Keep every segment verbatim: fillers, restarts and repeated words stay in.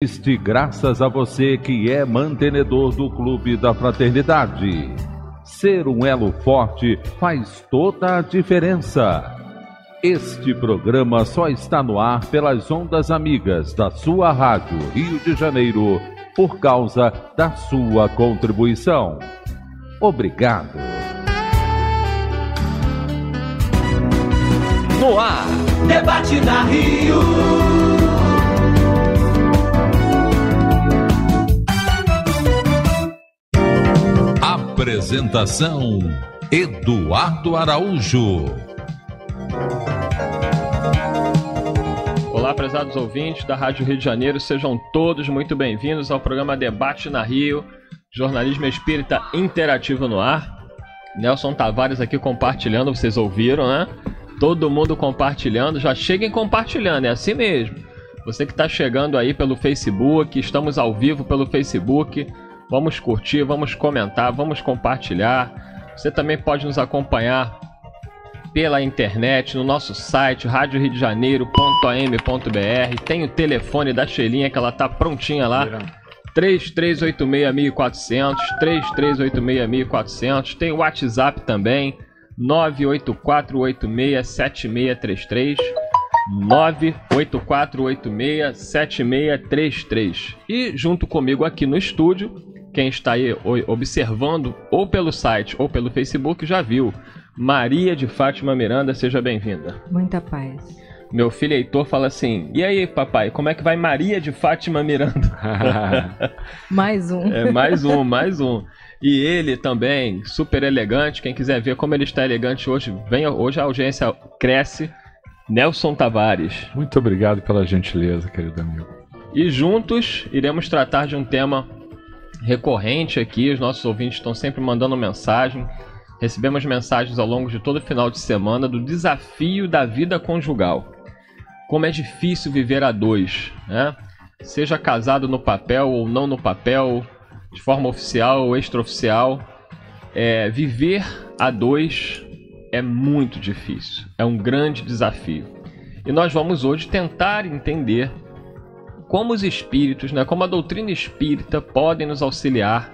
Este graças a você que é mantenedor do Clube da Fraternidade. Ser um elo forte faz toda a diferença. Este programa só está no ar pelas ondas amigas da sua Rádio Rio de Janeiro por causa da sua contribuição. Obrigado. No ar, Debate na Rio. Apresentação Eduardo Araújo. Olá, prezados ouvintes da Rádio Rio de Janeiro, sejam todos muito bem-vindos ao programa Debate na Rio, jornalismo espírita interativo no ar. Nelson Tavares aqui compartilhando, vocês ouviram, né? Todo mundo compartilhando, já cheguem compartilhando, é assim mesmo. Você que está chegando aí pelo Facebook, estamos ao vivo pelo Facebook. Vamos curtir, vamos comentar, vamos compartilhar. Você também pode nos acompanhar pela internet, no nosso site, rádio rio de janeiro ponto a m ponto b r. Tem o telefone da Xelinha, que ela tá prontinha lá, três três oito seis, um quatro zero zero, três três oito seis, um quatro zero zero. Tem o WhatsApp também, nove oito quatro oito seis, sete seis três três, nove oito quatro oito seis, sete seis três três. E junto comigo aqui no estúdio, quem está aí observando ou pelo site ou pelo Facebook já viu. Maria de Fátima Miranda, seja bem-vinda. Muita paz. Meu filho Heitor fala assim: e aí, papai, como é que vai Maria de Fátima Miranda? Mais um. É, mais um, mais um. E ele também, super elegante. Quem quiser ver como ele está elegante hoje, vem, hoje a audiência cresce. Nelson Tavares. Muito obrigado pela gentileza, querido amigo. E juntos iremos tratar de um tema recorrente aqui, os nossos ouvintes estão sempre mandando mensagem. Recebemos mensagens ao longo de todo final de semana do desafio da vida conjugal. Como é difícil viver a dois, né? Seja casado no papel ou não no papel, de forma oficial ou extraoficial, é, viver a dois é muito difícil, é um grande desafio. E nós vamos hoje tentar entender como os espíritos, né, como a doutrina espírita podem nos auxiliar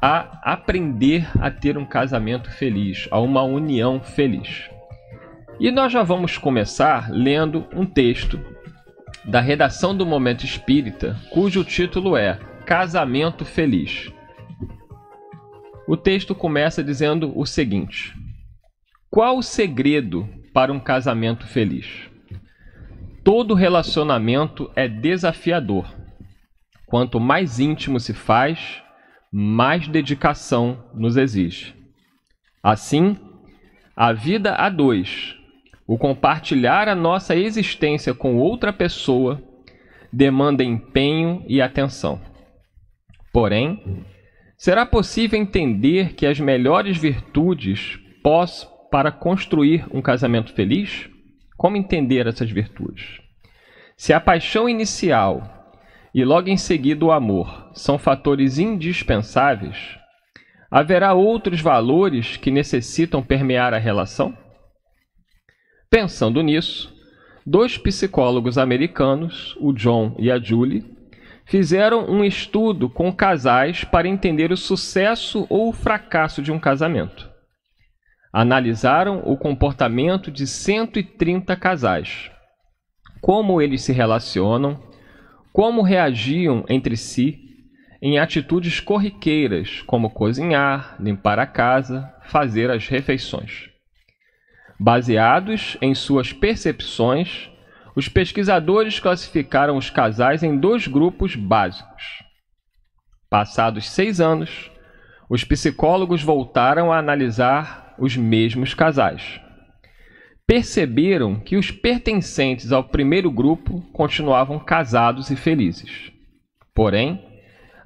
a aprender a ter um casamento feliz, a uma união feliz. E nós já vamos começar lendo um texto da redação do Momento Espírita, cujo título é Casamento Feliz. O texto começa dizendo o seguinte: qual o segredo para um casamento feliz? Todo relacionamento é desafiador. Quanto mais íntimo se faz, mais dedicação nos exige. Assim, a vida a dois, o compartilhar a nossa existência com outra pessoa, demanda empenho e atenção. Porém, será possível entender que as melhores virtudes pós para construir um casamento feliz? Como entender essas virtudes? Se a paixão inicial e logo em seguida o amor são fatores indispensáveis, haverá outros valores que necessitam permear a relação? Pensando nisso, dois psicólogos americanos, o John e a Julie, fizeram um estudo com casais para entender o sucesso ou o fracasso de um casamento. Analisaram o comportamento de cento e trinta casais, como eles se relacionam, como reagiam entre si em atitudes corriqueiras, como cozinhar, limpar a casa, fazer as refeições. Baseados em suas percepções, os pesquisadores classificaram os casais em dois grupos básicos. Passados seis anos, os psicólogos voltaram a analisar os mesmos casais. Perceberam que os pertencentes ao primeiro grupo continuavam casados e felizes. Porém,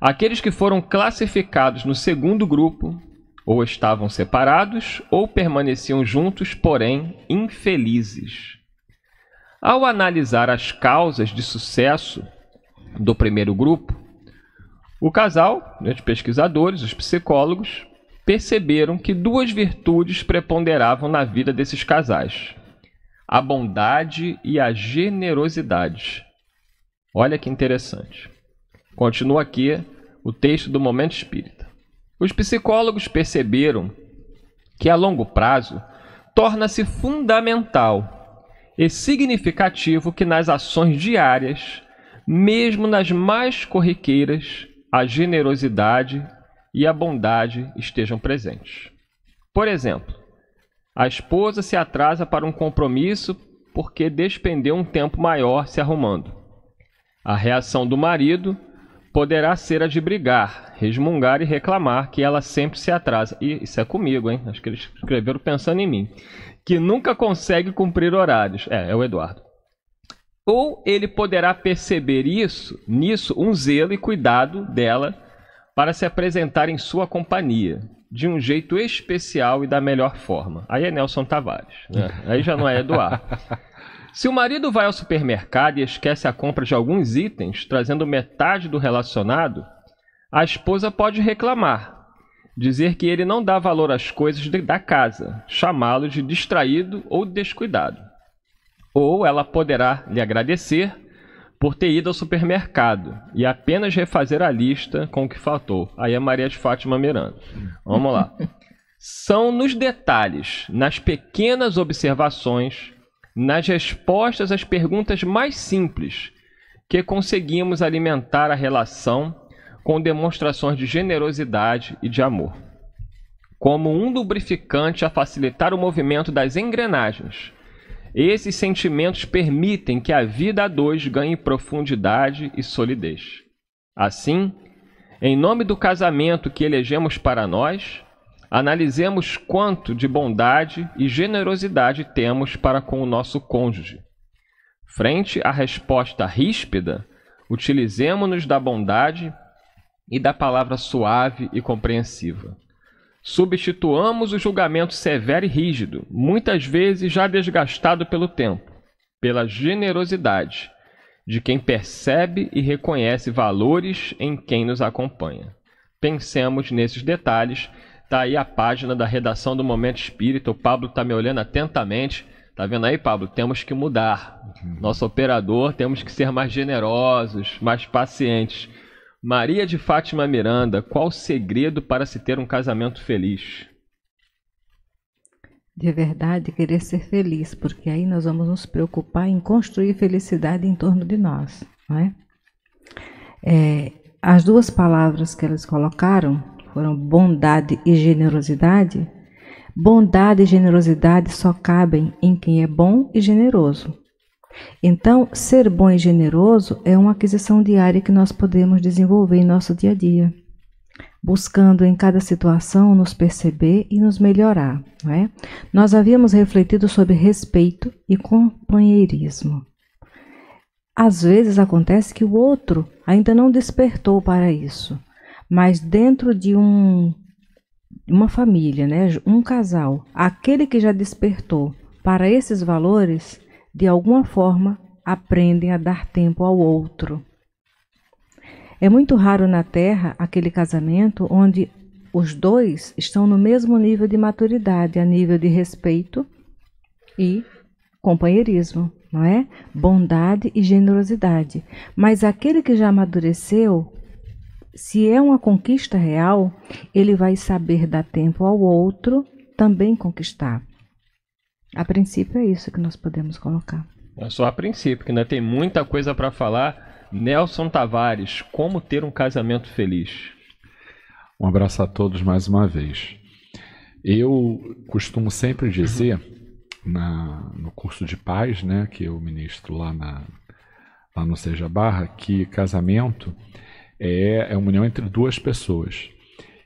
aqueles que foram classificados no segundo grupo ou estavam separados ou permaneciam juntos, porém infelizes. Ao analisar as causas de sucesso do primeiro grupo, o casal, os pesquisadores, os psicólogos, perceberam que duas virtudes preponderavam na vida desses casais: a bondade e a generosidade. Olha que interessante. Continua aqui o texto do Momento Espírita. Os psicólogos perceberam que, a longo prazo, torna-se fundamental e significativo que nas ações diárias, mesmo nas mais corriqueiras, a generosidade e a bondade estejam presentes. Por exemplo, a esposa se atrasa para um compromisso porque despendeu um tempo maior se arrumando. A reação do marido poderá ser a de brigar, resmungar e reclamar que ela sempre se atrasa. E isso é comigo, hein? Acho que eles escreveram pensando em mim. Que nunca consegue cumprir horários. É, é o Eduardo. Ou ele poderá perceber isso, nisso um zelo e cuidado dela para se apresentar em sua companhia, de um jeito especial e da melhor forma. Aí é Nelson Tavares, né? Aí já não é Eduardo. Se o marido vai ao supermercado e esquece a compra de alguns itens, trazendo metade do relacionado, a esposa pode reclamar, dizer que ele não dá valor às coisas da casa, chamá-lo de distraído ou descuidado. Ou ela poderá lhe agradecer por ter ido ao supermercado e apenas refazer a lista com o que faltou. Aí é Maria de Fátima Miranda. Vamos lá. São nos detalhes, nas pequenas observações, nas respostas às perguntas mais simples, que conseguimos alimentar a relação com demonstrações de generosidade e de amor. Como um lubrificante a facilitar o movimento das engrenagens, esses sentimentos permitem que a vida a dois ganhe profundidade e solidez. Assim, em nome do casamento que elegemos para nós, analisemos quanto de bondade e generosidade temos para com o nosso cônjuge. Frente à resposta ríspida, utilizemo-nos da bondade e da palavra suave e compreensiva. Substituamos o julgamento severo e rígido, muitas vezes já desgastado pelo tempo, pela generosidade de quem percebe e reconhece valores em quem nos acompanha. Pensemos nesses detalhes. Está aí a página da redação do Momento Espírita. O Pablo está me olhando atentamente. Está vendo aí, Pablo? Temos que mudar. Nosso operador, temos que ser mais generosos, mais pacientes. Maria de Fátima Miranda, qual o segredo para se ter um casamento feliz? De verdade, querer ser feliz, porque aí nós vamos nos preocupar em construir felicidade em torno de nós, não é? É, as duas palavras que elas colocaram foram bondade e generosidade. Bondade e generosidade só cabem em quem é bom e generoso. Então, ser bom e generoso é uma aquisição diária que nós podemos desenvolver em nosso dia a dia, buscando em cada situação nos perceber e nos melhorar, não é? Nós havíamos refletido sobre respeito e companheirismo. Às vezes acontece que o outro ainda não despertou para isso. Mas dentro de um, uma família, né, um casal, aquele que já despertou para esses valores, de alguma forma, aprendem a dar tempo ao outro. É muito raro na Terra aquele casamento onde os dois estão no mesmo nível de maturidade, a nível de respeito e companheirismo, não é? Bondade e generosidade. Mas aquele que já amadureceu, se é uma conquista real, ele vai saber dar tempo ao outro também conquistar. A princípio é isso que nós podemos colocar. É só a princípio, que ainda tem muita coisa para falar. Nelson Tavares, como ter um casamento feliz? Um abraço a todos mais uma vez. Eu costumo sempre dizer, na, no curso de paz, né, que eu ministro lá, na, lá no Seja Barra, que casamento é uma união entre duas pessoas.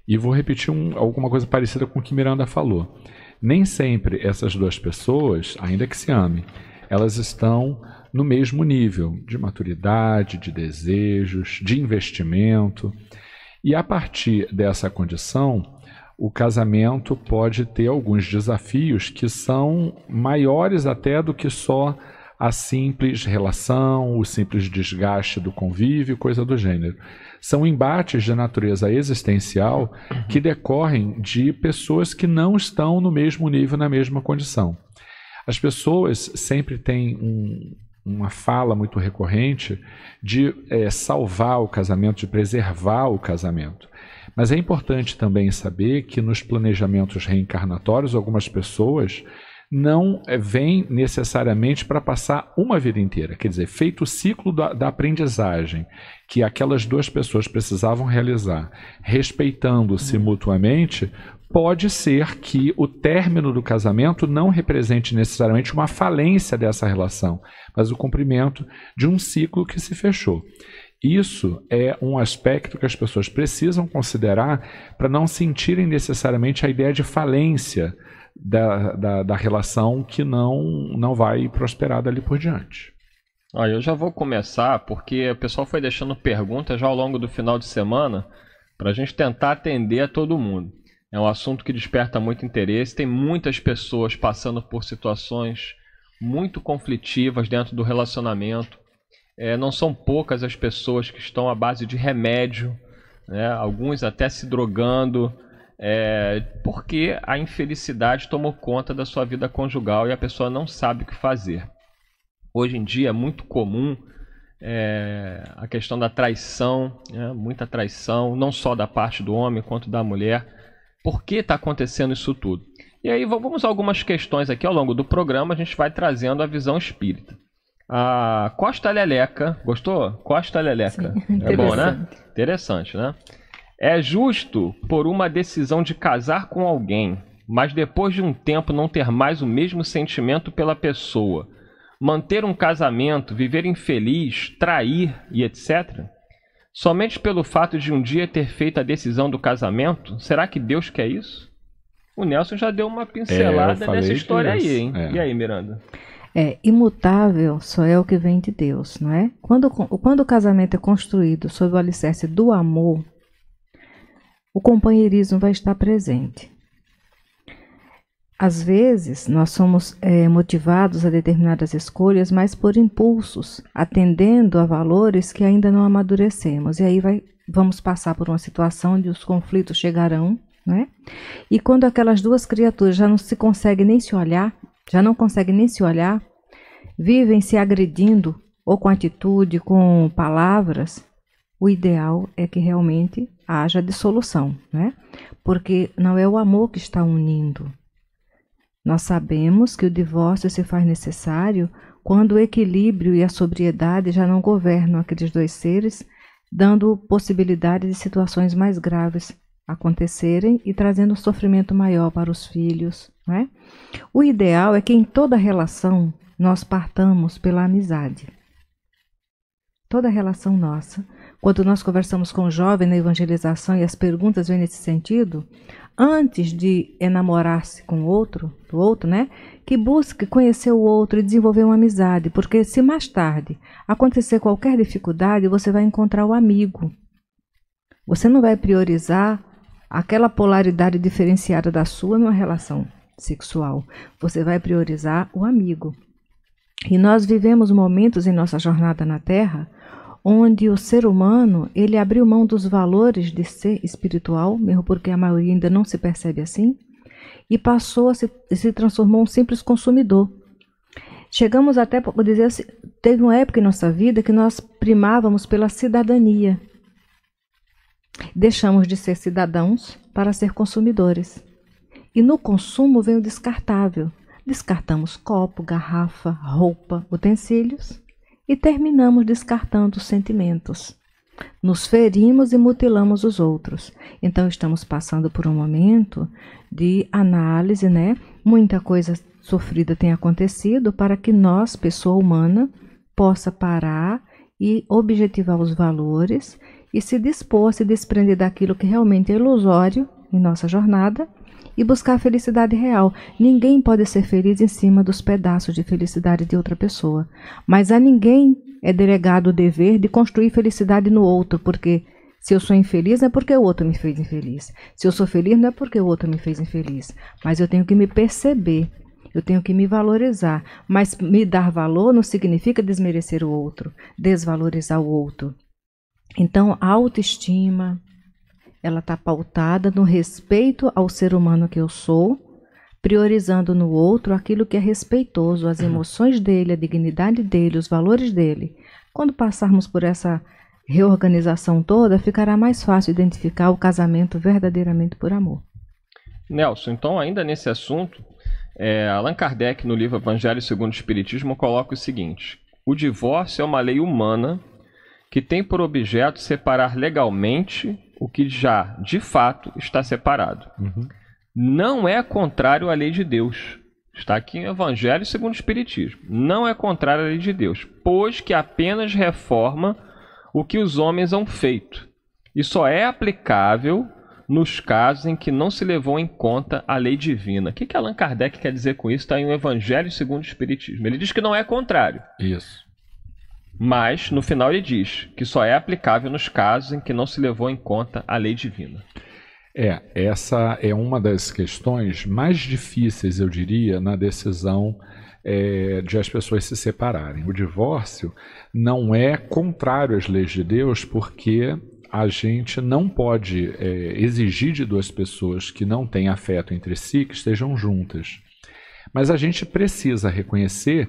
E vou repetir um, alguma coisa parecida com o que Miranda falou. Nem sempre essas duas pessoas, ainda que se amem, elas estão no mesmo nível de maturidade, de desejos, de investimento. E a partir dessa condição, o casamento pode ter alguns desafios que são maiores até do que só a simples relação, o simples desgaste do convívio, coisa do gênero. São embates de natureza existencial que decorrem de pessoas que não estão no mesmo nível, na mesma condição. As pessoas sempre têm um, uma fala muito recorrente de é, salvar o casamento, de preservar o casamento. Mas é importante também saber que nos planejamentos reencarnatórios, algumas pessoas não vêm necessariamente para passar uma vida inteira. Quer dizer, feito o ciclo da, da aprendizagem que aquelas duas pessoas precisavam realizar, respeitando-se uhum. mutuamente, pode ser que o término do casamento não represente necessariamente uma falência dessa relação, mas o cumprimento de um ciclo que se fechou. Isso é um aspecto que as pessoas precisam considerar para não sentirem necessariamente a ideia de falência da, da, da relação que não, não vai prosperar dali por diante. Olha, eu já vou começar porque o pessoal foi deixando perguntas já ao longo do final de semana para a gente tentar atender a todo mundo. É um assunto que desperta muito interesse, tem muitas pessoas passando por situações muito conflitivas dentro do relacionamento. É, não são poucas as pessoas que estão à base de remédio, né? Alguns até se drogando, é, porque a infelicidade tomou conta da sua vida conjugal e a pessoa não sabe o que fazer. Hoje em dia é muito comum é, a questão da traição, né? Muita traição, não só da parte do homem quanto da mulher. Por que está acontecendo isso tudo? E aí vamos a algumas questões aqui ao longo do programa, a gente vai trazendo a visão espírita. A Costa Leleca, gostou? Costa Leleca. Sim, é bom, né? Interessante, né? É justo por uma decisão de casar com alguém, mas depois de um tempo não ter mais o mesmo sentimento pela pessoa, manter um casamento, viver infeliz, trair e etcétera? Somente pelo fato de um dia ter feito a decisão do casamento? Será que Deus quer isso? O Nelson já deu uma pincelada é, nessa história aí, hein? É. E aí, Miranda? É, imutável só é o que vem de Deus, não é? Quando, quando o casamento é construído sob o alicerce do amor, o companheirismo vai estar presente. Às vezes, nós somos é, motivados a determinadas escolhas, mas por impulsos, atendendo a valores que ainda não amadurecemos. E aí vai, vamos passar por uma situação onde os conflitos chegarão, né? E quando aquelas duas criaturas já não se conseguem nem se olhar, já não conseguem nem se olhar, vivem se agredindo, ou com atitude, com palavras, o ideal é que realmente haja dissolução, né? Porque não é o amor que está unindo. Nós sabemos que o divórcio se faz necessário quando o equilíbrio e a sobriedade já não governam aqueles dois seres, dando possibilidade de situações mais graves acontecerem e trazendo um sofrimento maior para os filhos, né? O ideal é que em toda relação nós partamos pela amizade. Toda relação nossa. Quando nós conversamos com o jovem na evangelização e as perguntas vêm nesse sentido, antes de enamorar-se com o outro, do outro, né, que busque conhecer o outro e desenvolver uma amizade, porque se mais tarde acontecer qualquer dificuldade, você vai encontrar o amigo. Você não vai priorizar aquela polaridade diferenciada da sua numa relação sexual. Você vai priorizar o amigo. E nós vivemos momentos em nossa jornada na Terra onde o ser humano, ele abriu mão dos valores de ser espiritual, mesmo porque a maioria ainda não se percebe assim, e passou a se, se transformou em um simples consumidor. Chegamos até, vou dizer assim, teve uma época em nossa vida que nós primávamos pela cidadania. Deixamos de ser cidadãos para ser consumidores. E no consumo vem o descartável. Descartamos copo, garrafa, roupa, utensílios. E terminamos descartando sentimentos. Nos ferimos e mutilamos os outros. Então estamos passando por um momento de análise, né? Muita coisa sofrida tem acontecido para que nós, pessoa humana, possa parar e objetivar os valores e se dispor a se desprender daquilo que realmente é ilusório em nossa jornada e buscar a felicidade real. Ninguém pode ser feliz em cima dos pedaços de felicidade de outra pessoa. Mas a ninguém é delegado o dever de construir felicidade no outro, porque se eu sou infeliz não é porque o outro me fez infeliz. Se eu sou feliz não é porque o outro me fez infeliz. Mas eu tenho que me perceber, eu tenho que me valorizar. Mas me dar valor não significa desmerecer o outro, desvalorizar o outro. Então, a autoestima, ela está pautada no respeito ao ser humano que eu sou, priorizando no outro aquilo que é respeitoso, as emoções dele, a dignidade dele, os valores dele. Quando passarmos por essa reorganização toda, ficará mais fácil identificar o casamento verdadeiramente por amor. Nelson, então ainda nesse assunto, é, Allan Kardec, no livro Evangelho segundo o Espiritismo, coloca o seguinte: o divórcio é uma lei humana que tem por objeto separar legalmente o que já, de fato, está separado. Uhum. Não é contrário à lei de Deus. Está aqui em Evangelho segundo o Espiritismo. Não é contrário à lei de Deus, pois que apenas reforma o que os homens hão feito. E só é aplicável nos casos em que não se levou em conta a lei divina. O que, que Allan Kardec quer dizer com isso? Está em um Evangelho segundo o Espiritismo. Ele diz que não é contrário. Isso. Mas, no final, ele diz que só é aplicável nos casos em que não se levou em conta a lei divina. É, essa é uma das questões mais difíceis, eu diria, na decisão é, de as pessoas se separarem. O divórcio não é contrário às leis de Deus, porque a gente não pode é, exigir de duas pessoas que não têm afeto entre si que estejam juntas. Mas a gente precisa reconhecer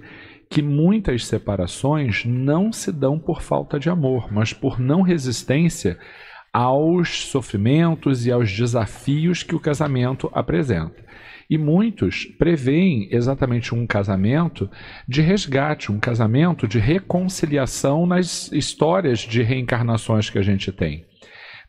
que muitas separações não se dão por falta de amor, mas por não resistência aos sofrimentos e aos desafios que o casamento apresenta. E muitos preveem exatamente um casamento de resgate, um casamento de reconciliação nas histórias de reencarnações que a gente tem.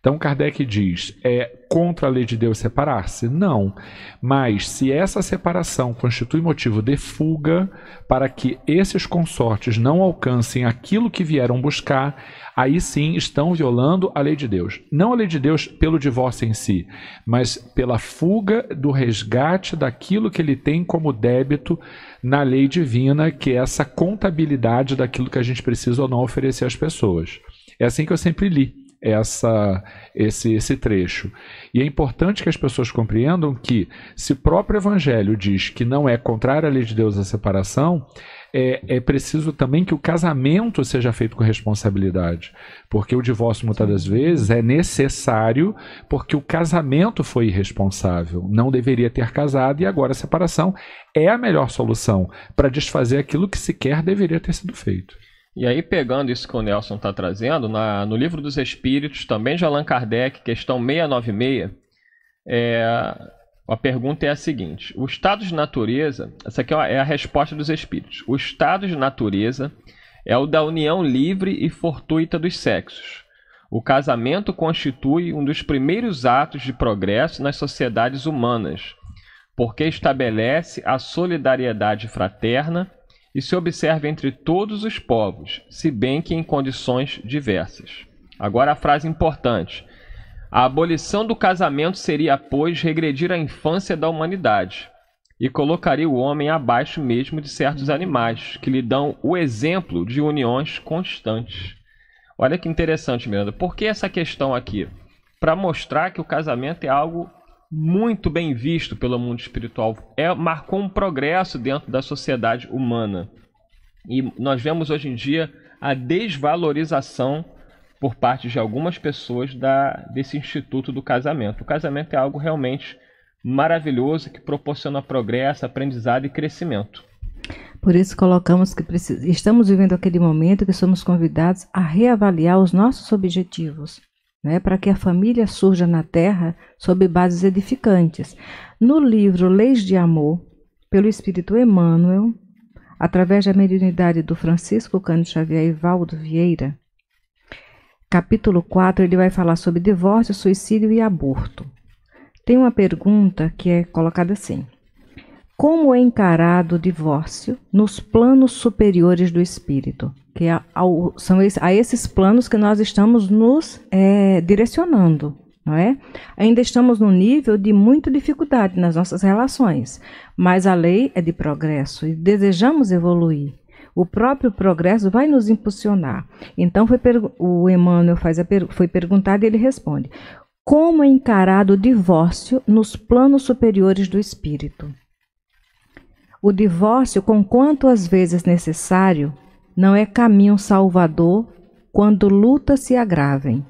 Então Kardec diz, é contra a lei de Deus separar-se? Não, mas se essa separação constitui motivo de fuga para que esses consortes não alcancem aquilo que vieram buscar, aí sim estão violando a lei de Deus. Não a lei de Deus pelo divórcio em si, mas pela fuga do resgate daquilo que ele tem como débito na lei divina, que é essa contabilidade daquilo que a gente precisa ou não oferecer às pessoas. É assim que eu sempre li Essa, esse, esse trecho. E é importante que as pessoas compreendam que, se o próprio Evangelho diz que não é contrário à lei de Deus a separação, é, é preciso também que o casamento seja feito com responsabilidade, porque o divórcio, muitas das vezes, é necessário porque o casamento foi irresponsável, não deveria ter casado, e agora a separação é a melhor solução para desfazer aquilo que sequer deveria ter sido feito. E aí, pegando isso que o Nelson está trazendo, na, no Livro dos Espíritos, também de Allan Kardec, questão seiscentos e noventa e seis, é, a pergunta é a seguinte: o estado de natureza, essa aqui é a resposta dos Espíritos, o estado de natureza é o da união livre e fortuita dos sexos. O casamento constitui um dos primeiros atos de progresso nas sociedades humanas, porque estabelece a solidariedade fraterna e se observa entre todos os povos, se bem que em condições diversas. Agora a frase importante: a abolição do casamento seria, pois, regredir à infância da humanidade e colocaria o homem abaixo mesmo de certos animais, que lhe dão o exemplo de uniões constantes. Olha que interessante, Miranda. Por que essa questão aqui? Para mostrar que o casamento é algo muito bem visto pelo mundo espiritual, é, marcou um progresso dentro da sociedade humana. E nós vemos hoje em dia a desvalorização por parte de algumas pessoas da, desse instituto do casamento. O casamento é algo realmente maravilhoso, que proporciona progresso, aprendizado e crescimento. Por isso colocamos que precis... estamos vivendo aquele momento que somos convidados a reavaliar os nossos objetivos, né, para que a família surja na terra sob bases edificantes. No livro Leis de Amor, pelo Espírito Emmanuel, através da mediunidade do Francisco Cândido Xavier e Waldo Vieira, capítulo quatro, ele vai falar sobre divórcio, suicídio e aborto. Tem uma pergunta que é colocada assim: como é encarado o divórcio nos planos superiores do espírito? Que a, ao, são esse, a esses planos que nós estamos nos é, direcionando, não é? Ainda estamos num nível de muita dificuldade nas nossas relações, mas a lei é de progresso e desejamos evoluir. O próprio progresso vai nos impulsionar. Então, foi o Emmanuel faz a per foi perguntado e ele responde: como é encarado o divórcio nos planos superiores do espírito? O divórcio, conquanto às vezes necessário, não é caminho salvador quando lutas se agravem.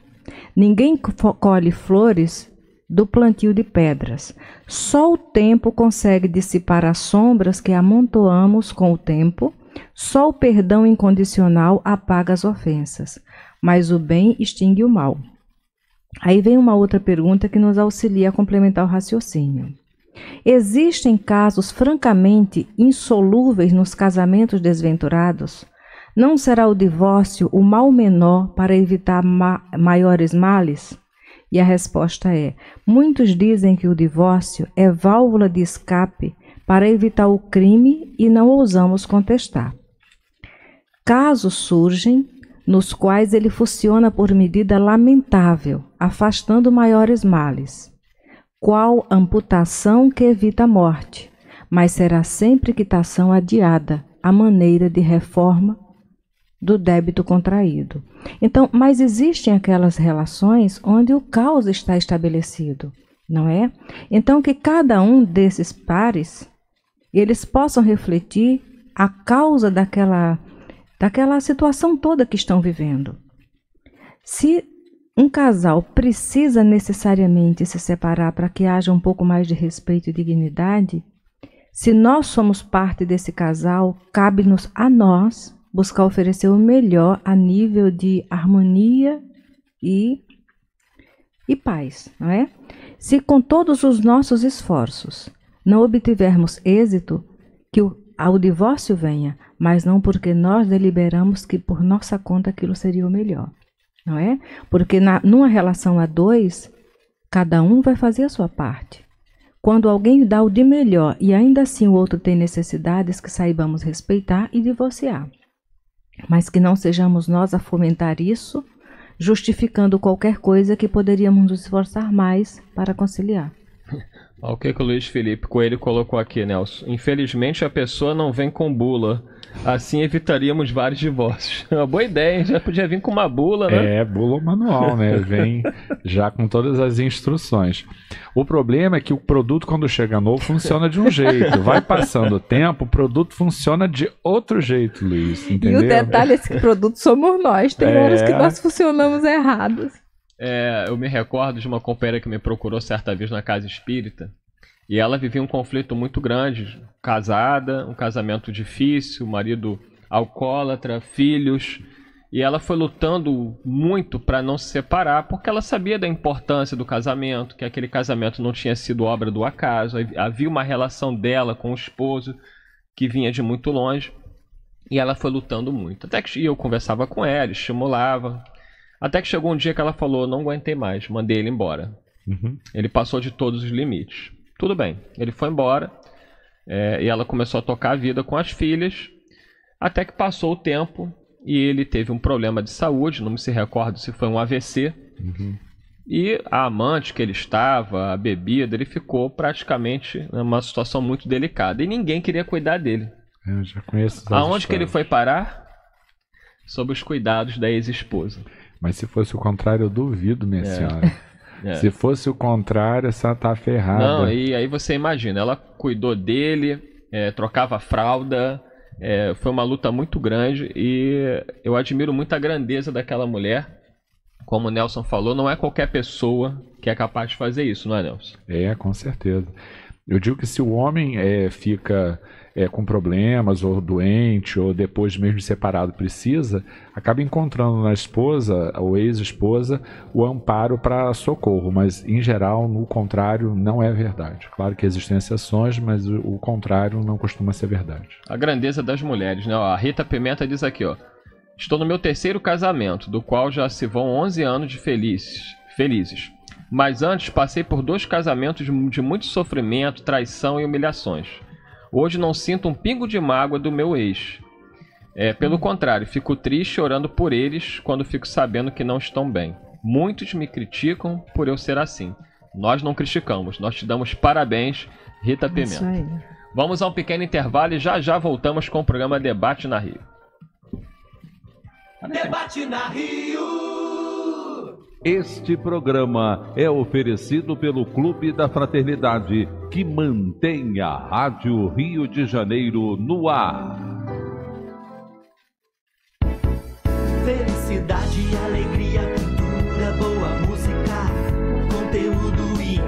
Ninguém colhe flores do plantio de pedras. Só o tempo consegue dissipar as sombras que amontoamos com o tempo. Só o perdão incondicional apaga as ofensas, mas o bem extingue o mal. Aí vem uma outra pergunta que nos auxilia a complementar o raciocínio. Existem casos francamente insolúveis nos casamentos desventurados? Não será o divórcio o mal menor para evitar ma- maiores males? E a resposta é: muitos dizem que o divórcio é válvula de escape para evitar o crime e não ousamos contestar. Casos surgem nos quais ele funciona por medida lamentável, afastando maiores males. Qual amputação que evita a morte, mas será sempre quitação adiada, à maneira de reforma do débito contraído. Então, mas existem aquelas relações onde o caos está estabelecido, não é? Então, que cada um desses pares, eles possam refletir a causa daquela, daquela situação toda que estão vivendo. Se um casal precisa necessariamente se separar para que haja um pouco mais de respeito e dignidade, se nós somos parte desse casal, cabe-nos a nós buscar oferecer o melhor a nível de harmonia e, e paz, não é? Se com todos os nossos esforços não obtivermos êxito, que o, ao divórcio venha, mas não porque nós deliberamos que por nossa conta aquilo seria o melhor, não é? Porque na, numa relação a dois, cada um vai fazer a sua parte. Quando alguém dá o de melhor e ainda assim o outro tem necessidades, que saibamos respeitar e divorciar, mas que não sejamos nós a fomentar isso, justificando qualquer coisa que poderíamos nos esforçar mais para conciliar. O que que o Luiz Felipe Coelho colocou aqui, Nelson? Infelizmente a pessoa não vem com bula. Assim evitaríamos vários divórcios. Uma boa ideia, já podia vir com uma bula, né? É, bula manual, né? Vem já com todas as instruções. O problema é que o produto, quando chega novo, funciona de um jeito. Vai passando o tempo, o produto funciona de outro jeito, Luiz, entendeu? E o detalhe é que o produto somos nós. Tem é... horas que nós funcionamos errados. É, eu me recordo de uma companheira que me procurou certa vez na casa espírita. E ela vivia um conflito muito grande, casada, um casamento difícil, marido alcoólatra, filhos. E ela foi lutando muito para não se separar, porque ela sabia da importância do casamento, que aquele casamento não tinha sido obra do acaso. Havia uma relação dela com o esposo que vinha de muito longe. E ela foi lutando muito. Até que eu conversava com ela, estimulava. Até que chegou um dia que ela falou: não aguentei mais, mandei ele embora. Uhum. Ele passou de todos os limites. Tudo bem, ele foi embora, é, e ela começou a tocar a vida com as filhas, até que passou o tempo e ele teve um problema de saúde, não me se recordo se foi um A V C, uhum. E a amante que ele estava, a bebida, ele ficou praticamente numa situação muito delicada e ninguém queria cuidar dele. Eu já conheço. Aonde que ele foi parar? Sob os cuidados da ex-esposa. Mas se fosse o contrário, eu duvido, minha é. senhora. É. Se fosse o contrário, essa tá ferrada. Não, e aí você imagina, ela cuidou dele, é, trocava a fralda, é, foi uma luta muito grande e eu admiro muito a grandeza daquela mulher. Como o Nelson falou, não é qualquer pessoa que é capaz de fazer isso, não é, Nelson? É, com certeza. Eu digo que se o homem é, fica é, com problemas, ou doente, ou depois mesmo separado precisa, acaba encontrando na esposa, ou ex-esposa, o amparo para socorro. Mas, em geral, no contrário, não é verdade. Claro que existem exceções, mas o, o contrário não costuma ser verdade. A grandeza das mulheres, né? A Rita Pimenta diz aqui, ó: estou no meu terceiro casamento, do qual já se vão onze anos de felizes. felizes. Mas antes passei por dois casamentos de muito sofrimento, traição e humilhações. Hoje não sinto um pingo de mágoa do meu ex. É, pelo contrário, fico triste orando por eles quando fico sabendo que não estão bem. Muitos me criticam por eu ser assim. Nós não criticamos, nós te damos parabéns, Rita Pimenta. Isso aí. Vamos a um pequeno intervalo e já já voltamos com o programa Debate na Rio. Debate na Rio! Este programa é oferecido pelo Clube da Fraternidade, que mantém a Rádio Rio de Janeiro no ar. Felicidade, alegria, cultura, boa música, conteúdo e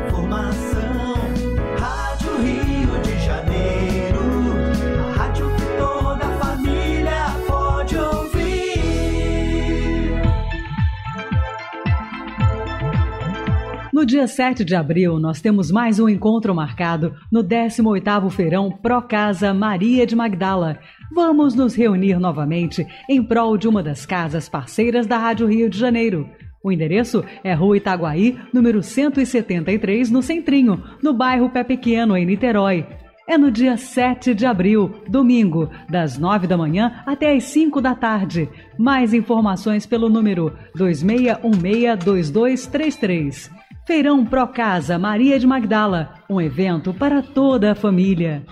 No dia sete de abril, nós temos mais um encontro marcado no décimo oitavo Feirão Pro Casa Maria de Magdala. Vamos nos reunir novamente em prol de uma das casas parceiras da Rádio Rio de Janeiro. O endereço é Rua Itaguaí, número cento e setenta e três, no Centrinho, no bairro Pé Pequeno, em Niterói. É no dia sete de abril, domingo, das nove da manhã até as cinco da tarde. Mais informações pelo número dois seis um seis, dois dois três três. Feirão Pro Casa Maria de Magdala, um evento para toda a família.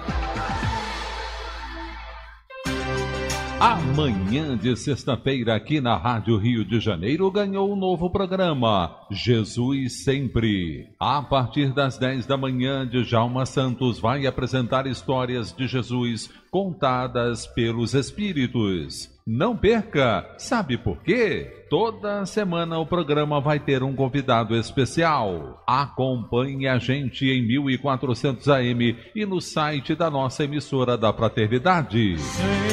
Amanhã de sexta-feira, aqui na Rádio Rio de Janeiro, ganhou um novo programa, Jesus Sempre. A partir das dez da manhã, Djalma Santos vai apresentar histórias de Jesus contadas pelos Espíritos. Não perca! Sabe por quê? Toda semana o programa vai ter um convidado especial. Acompanhe a gente em mil e quatrocentos A M e no site da nossa emissora da Fraternidade. Sim.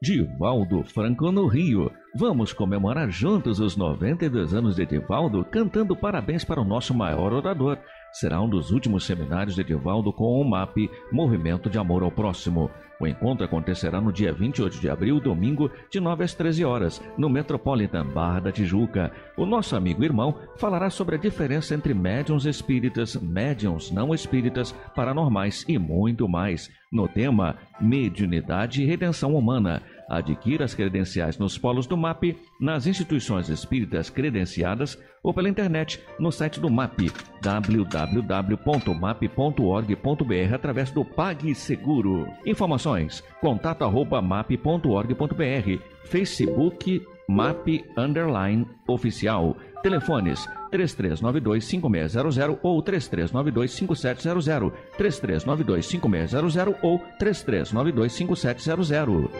Divaldo Franco no Rio. Vamos comemorar juntos os noventa e dois anos de Divaldo cantando parabéns para o nosso maior orador. Será um dos últimos seminários de Divaldo com o M A P, Movimento de Amor ao Próximo. O encontro acontecerá no dia vinte e oito de abril, domingo, de nove às treze horas, no Metropolitan Bar da Tijuca. O nosso amigo irmão falará sobre a diferença entre médiuns espíritas, médiuns não espíritas, paranormais e muito mais, no tema Mediunidade e Redenção Humana. Adquira as credenciais nos polos do M A P, nas instituições espíritas credenciadas ou pela internet no site do M A P, w w w ponto map ponto org ponto br, através do PagSeguro. Informações, contato arroba map ponto org ponto br, Facebook M A P Underline Oficial. Telefones três três nove dois, cinco seis zero zero ou três três nove dois, cinco sete zero zero, três três nove dois, cinco seis zero zero ou três três nove dois, cinco sete zero zero.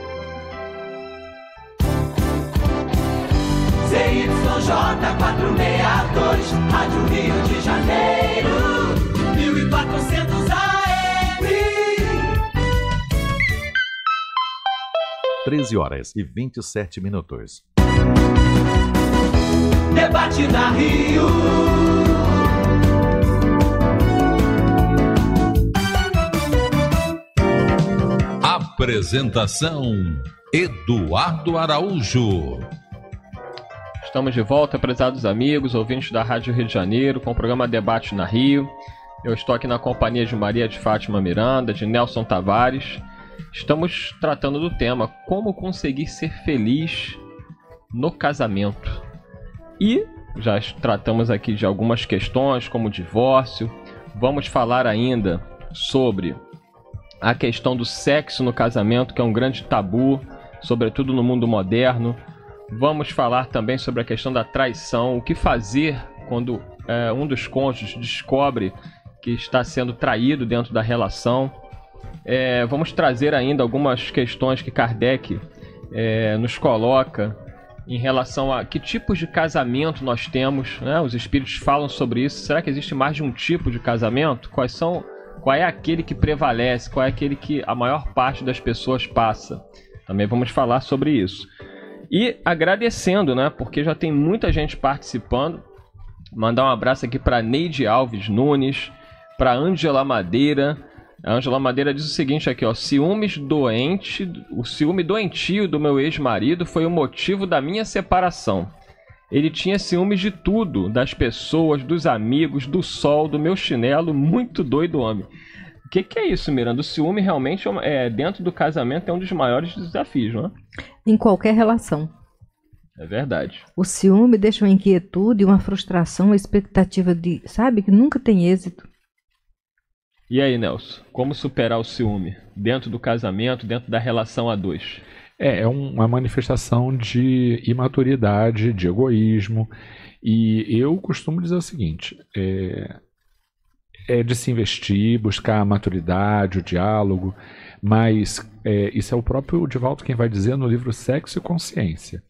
J quatrocentos e sessenta e dois, Rádio Rio de Janeiro, mil e quatrocentos A M. treze horas e vinte e sete minutos. Debate na Rio. Apresentação: Eduardo Araújo. Estamos de volta, prezados amigos, ouvintes da Rádio Rio de Janeiro, com o programa Debate na Rio. Eu estou aqui na companhia de Maria de Fátima Miranda, de Nelson Tavares. Estamos tratando do tema como conseguir ser feliz no casamento. E já tratamos aqui de algumas questões, como o divórcio. Vamos falar ainda sobre a questão do sexo no casamento, que é um grande tabu, sobretudo no mundo moderno. Vamos falar também sobre a questão da traição, o que fazer quando é, um dos cônjuges descobre que está sendo traído dentro da relação. É, vamos trazer ainda algumas questões que Kardec é, nos coloca em relação a que tipos de casamento nós temos, né? Os espíritos falam sobre isso. Será que existe mais de um tipo de casamento? Quais são, qual é aquele que prevalece? Qual é aquele que a maior parte das pessoas passa? Também vamos falar sobre isso. E agradecendo, né? Porque já tem muita gente participando. Mandar um abraço aqui para Neide Alves Nunes, para Ângela Madeira. A Ângela Madeira diz o seguinte aqui, ó: ciúmes doente, o ciúme doentio do meu ex-marido foi o motivo da minha separação. Ele tinha ciúmes de tudo, das pessoas, dos amigos, do sol, do meu chinelo, muito doido homem. O que, que é isso, Miranda? O ciúme realmente, é, dentro do casamento, é um dos maiores desafios, não é? Em qualquer relação. É verdade. O ciúme deixa uma inquietude, uma frustração, uma expectativa de, sabe, que nunca tem êxito. E aí, Nelson, como superar o ciúme dentro do casamento, dentro da relação a dois? É, é uma manifestação de imaturidade, de egoísmo. E eu costumo dizer o seguinte... É... É de se investir, buscar a maturidade, o diálogo, mas é, isso é o próprio Divaldo quem vai dizer no livro Sexo e Consciência.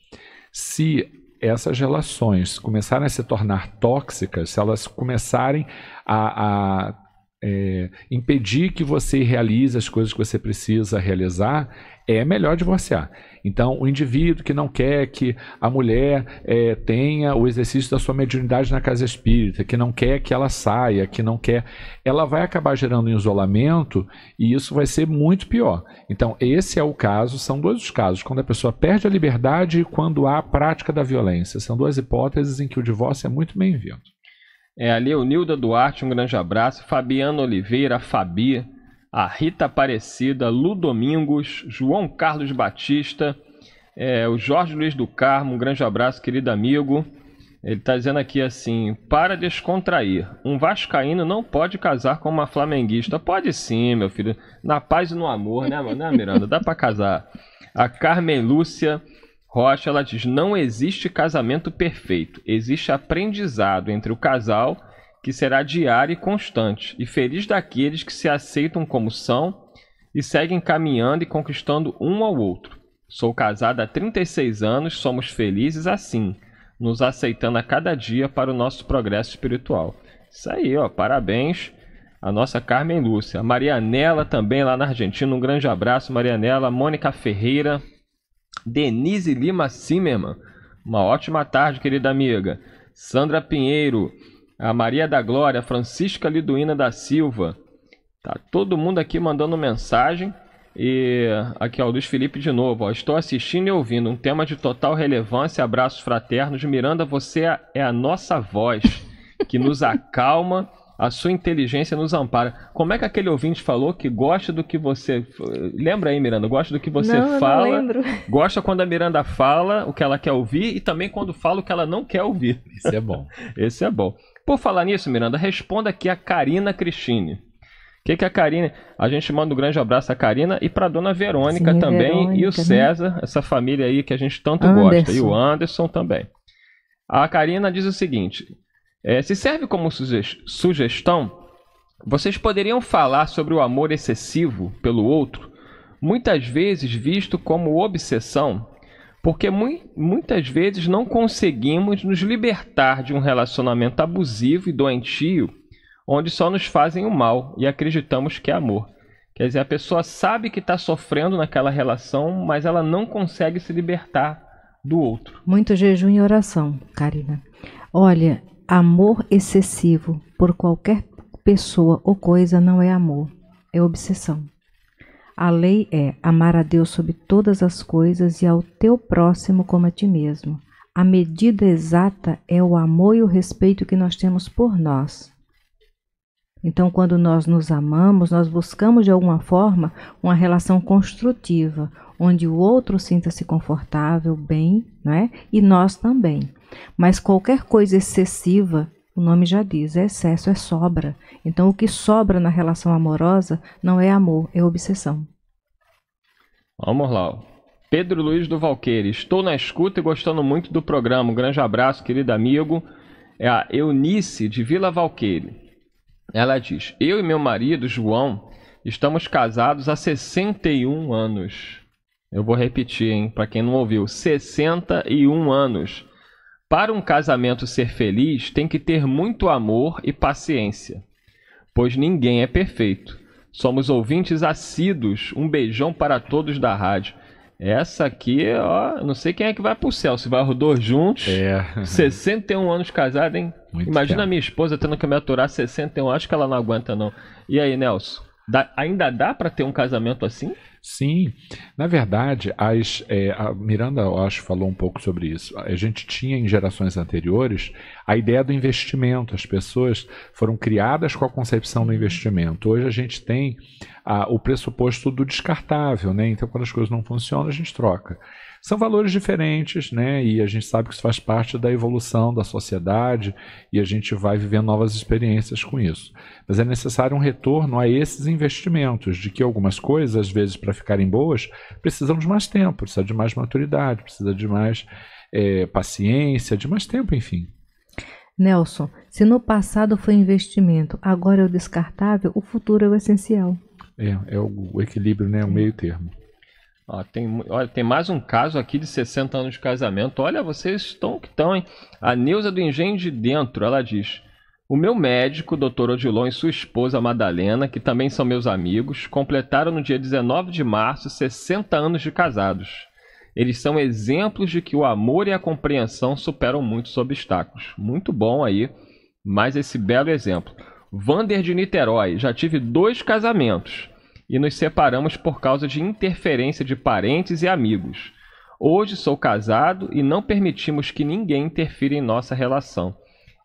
Se essas relações começarem a se tornar tóxicas, se elas começarem a, a é, impedir que você realize as coisas que você precisa realizar, é melhor divorciar. Então, o indivíduo que não quer que a mulher é, tenha o exercício da sua mediunidade na casa espírita, que não quer que ela saia, que não quer, ela vai acabar gerando um isolamento e isso vai ser muito pior. Então, esse é o caso, são dois os casos, quando a pessoa perde a liberdade e quando há a prática da violência. São duas hipóteses em que o divórcio é muito bem-vindo. É, ali o Nilda Duarte, um grande abraço. Fabiana Oliveira, a Fabi, a Rita Aparecida, Lu Domingos, João Carlos Batista, é, o Jorge Luiz do Carmo, um grande abraço, querido amigo. Ele está dizendo aqui assim, para descontrair, um vascaíno não pode casar com uma flamenguista. Pode sim, meu filho, na paz e no amor, né, né Miranda? Dá para casar. A Carmen Lúcia Rocha, ela diz, não existe casamento perfeito, existe aprendizado entre o casal que será diário e constante, e feliz daqueles que se aceitam como são e seguem caminhando e conquistando um ao outro. Sou casada há trinta e seis anos, somos felizes assim, nos aceitando a cada dia para o nosso progresso espiritual. Isso aí, ó, parabéns a nossa Carmen Lúcia. A Marianela também lá na Argentina, um grande abraço, Marianela. Mônica Ferreira, Denise Lima Simerman, uma ótima tarde, querida amiga. Sandra Pinheiro, a Maria da Glória, Francisca Liduína da Silva. Tá todo mundo aqui mandando mensagem. E aqui, ó, o Luiz Felipe de novo, ó, estou assistindo e ouvindo, um tema de total relevância, abraços fraternos. Miranda, você é a nossa voz que nos acalma, a sua inteligência nos ampara. Como é que aquele ouvinte falou que gosta do que você... Lembra aí, Miranda? Gosta do que você não, fala. Não lembro. Gosta quando a Miranda fala o que ela quer ouvir e também quando fala o que ela não quer ouvir. Isso é bom. Esse é bom. Por falar nisso, Miranda, responda aqui a Karina Cristine. O que, que a Karina... A gente manda um grande abraço a Karina e para a dona Verônica. Sim, também. Verônica, e o César, né? Essa família aí que a gente tanto Anderson. gosta. E o Anderson também. A Karina diz o seguinte... É, se serve como sugestão, vocês poderiam falar sobre o amor excessivo pelo outro, muitas vezes visto como obsessão, porque mu muitas vezes não conseguimos nos libertar de um relacionamento abusivo e doentio, onde só nos fazem o mal e acreditamos que é amor. Quer dizer, a pessoa sabe que está sofrendo naquela relação, mas ela não consegue se libertar do outro. Muito jejum e oração, Karina. Olha... Amor excessivo por qualquer pessoa ou coisa não é amor, é obsessão. A lei é amar a Deus sobre todas as coisas e ao teu próximo como a ti mesmo. A medida exata é o amor e o respeito que nós temos por nós. Então, quando nós nos amamos, nós buscamos de alguma forma uma relação construtiva, onde o outro sinta-se confortável, bem, não é? E nós também. Mas qualquer coisa excessiva, o nome já diz, é excesso, é sobra. Então, o que sobra na relação amorosa não é amor, é obsessão. Vamos lá. Pedro Luiz do Valqueire, estou na escuta e gostando muito do programa. Um grande abraço, querido amigo. É a Eunice de Vila Valqueire. Ela diz, eu e meu marido, João, estamos casados há sessenta e um anos. Eu vou repetir, hein, para quem não ouviu, sessenta e um anos. Para um casamento ser feliz, tem que ter muito amor e paciência, pois ninguém é perfeito. Somos ouvintes assíduos. Um beijão para todos da rádio. Essa aqui, ó, não sei quem é que vai pro céu, se vai os dois juntos. É. sessenta e um anos casado, hein? Muito Imagina a minha esposa tendo que me aturar sessenta e um, acho que ela não aguenta não. E aí, Nelson? Dá, ainda dá para ter um casamento assim? Sim. Na verdade, as, é, a Miranda, eu acho, falou um pouco sobre isso. A gente tinha, em gerações anteriores, a ideia do investimento. As pessoas foram criadas com a concepção do investimento. Hoje a gente tem a, o pressuposto do descartável, né? Então, quando as coisas não funcionam, a gente troca. São valores diferentes, né? E a gente sabe que isso faz parte da evolução da sociedade e a gente vai vivendo novas experiências com isso. Mas é necessário um retorno a esses investimentos, de que algumas coisas, às vezes, para ficarem boas, precisam de mais tempo, precisa de mais maturidade, precisa de mais é, paciência, de mais tempo, enfim. Nelson, se no passado foi investimento, agora é o descartável, o futuro é o essencial. É, é o equilíbrio, né? O meio termo. Ó, tem, olha, tem mais um caso aqui de sessenta anos de casamento. Olha, vocês estão que estão, hein? A Neuza do Engenho de Dentro, ela diz, O meu médico, doutor Odilon, e sua esposa Madalena, que também são meus amigos, completaram no dia dezenove de março sessenta anos de casados. Eles são exemplos de que o amor e a compreensão superam muitos obstáculos. Muito bom aí, mais esse belo exemplo. Vander de Niterói, já tive dois casamentos e nos separamos por causa de interferência de parentes e amigos. Hoje sou casado e não permitimos que ninguém interfira em nossa relação.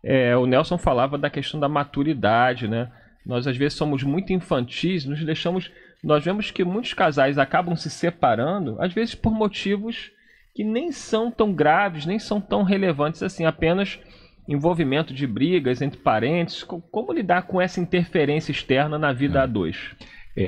É, o Nelson falava da questão da maturidade, né? Nós às vezes somos muito infantis, nos deixamos. Nós vemos que muitos casais acabam se separando, às vezes por motivos que nem são tão graves, nem são tão relevantes assim, apenas envolvimento de brigas entre parentes. Como lidar com essa interferência externa na vida a dois? É,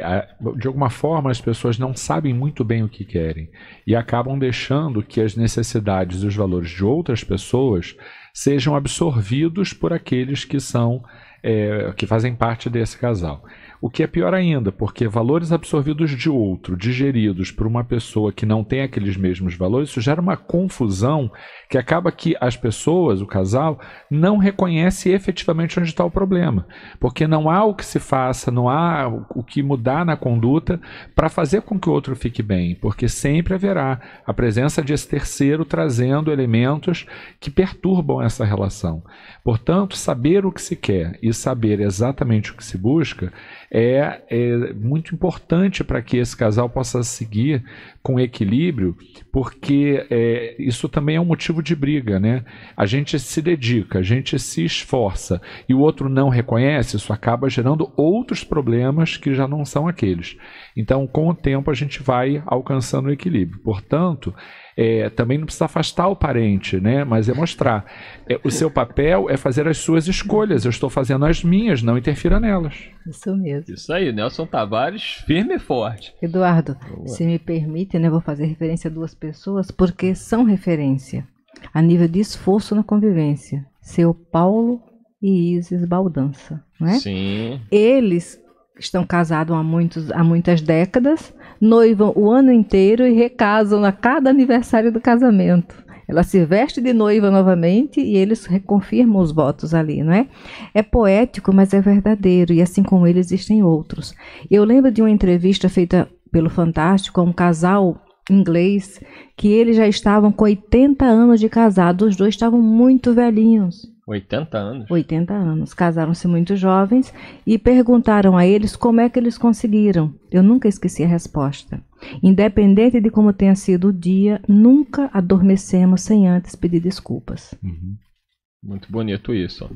de alguma forma as pessoas não sabem muito bem o que querem e acabam deixando que as necessidades e os valores de outras pessoas sejam absorvidos por aqueles que são, é, que fazem parte desse casal. O que é pior ainda, porque valores absorvidos de outro, digeridos por uma pessoa que não tem aqueles mesmos valores, isso gera uma confusão que acaba que as pessoas, o casal, não reconhece efetivamente onde está o problema. Porque não há o que se faça, não há o que mudar na conduta para fazer com que o outro fique bem, porque sempre haverá a presença de esse terceiro trazendo elementos que perturbam essa relação. Portanto, saber o que se quer e saber exatamente o que se busca É, é muito importante para que esse casal possa seguir com equilíbrio, porque é, isso também é um motivo de briga, né? A gente se dedica, a gente se esforça e o outro não reconhece, isso acaba gerando outros problemas que já não são aqueles. Então, com o tempo, a gente vai alcançando o equilíbrio. Portanto, É, também não precisa afastar o parente, né? Mas é mostrar. É, o seu papel é fazer as suas escolhas. Eu estou fazendo as minhas, não interfira nelas. Isso mesmo. Isso aí, Nelson Tavares, firme e forte. Eduardo, boa. Se me permite, né, vou fazer referência a duas pessoas, porque são referência a nível de esforço na convivência. Seu Paulo e Isis Baldança, não é? Sim. Eles estão casados há, muitos, há muitas décadas, noivam o ano inteiro e recasam a cada aniversário do casamento. Ela se veste de noiva novamente e eles reconfirmam os votos ali, não é? É poético, mas é verdadeiro, e assim como ele existem outros. Eu lembro de uma entrevista feita pelo Fantástico a um casal inglês que eles já estavam com oitenta anos de casado, os dois estavam muito velhinhos. oitenta anos? oitenta anos. Casaram-se muito jovens e perguntaram a eles como é que eles conseguiram. Eu nunca esqueci a resposta. Independente de como tenha sido o dia, nunca adormecemos sem antes pedir desculpas. Uhum. Muito bonito isso.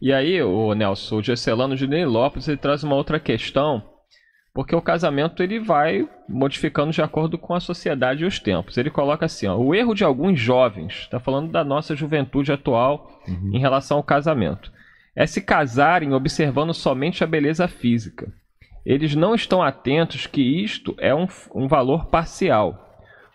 E aí, o Nelson, o Gesselano Dinei Lopes, ele traz uma outra questão, porque o casamento ele vai modificando de acordo com a sociedade e os tempos. Ele coloca assim, ó, o erro de alguns jovens, está falando da nossa juventude atual, uhum, em relação ao casamento, é se casarem observando somente a beleza física. Eles não estão atentos que isto é um, um valor parcial.